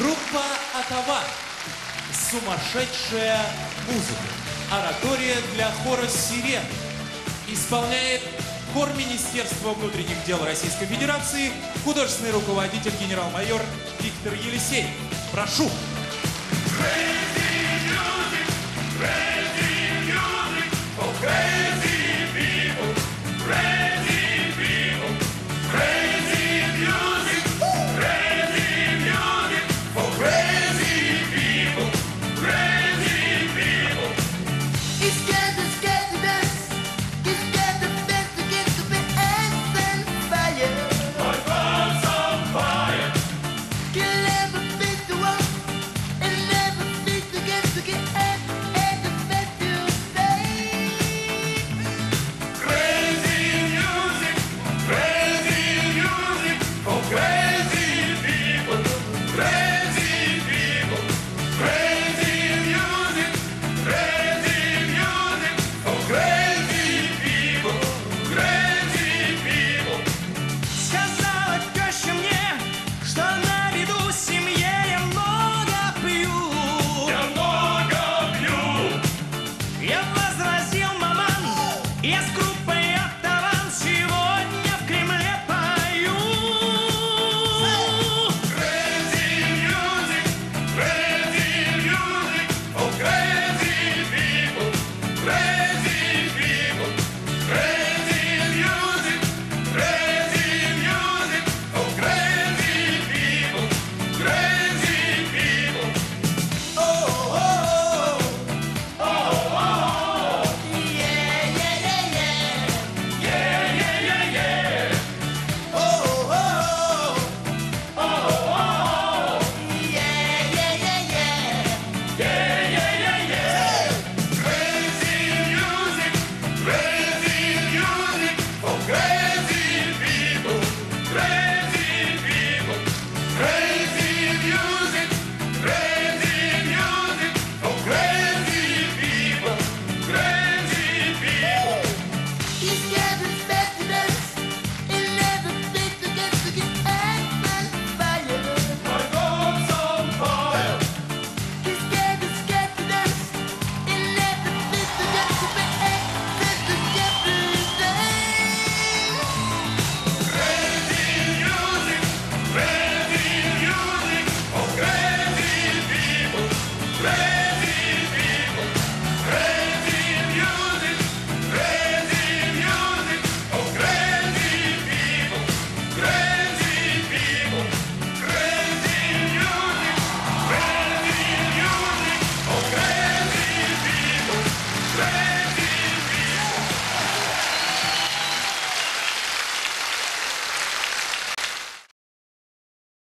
Группа «Атаван». Сумасшедшая музыка. Оратория для хора «Сирен». Исполняет хор Министерства внутренних дел Российской Федерации, художественный руководитель генерал-майор Виктор Елисеев. Прошу!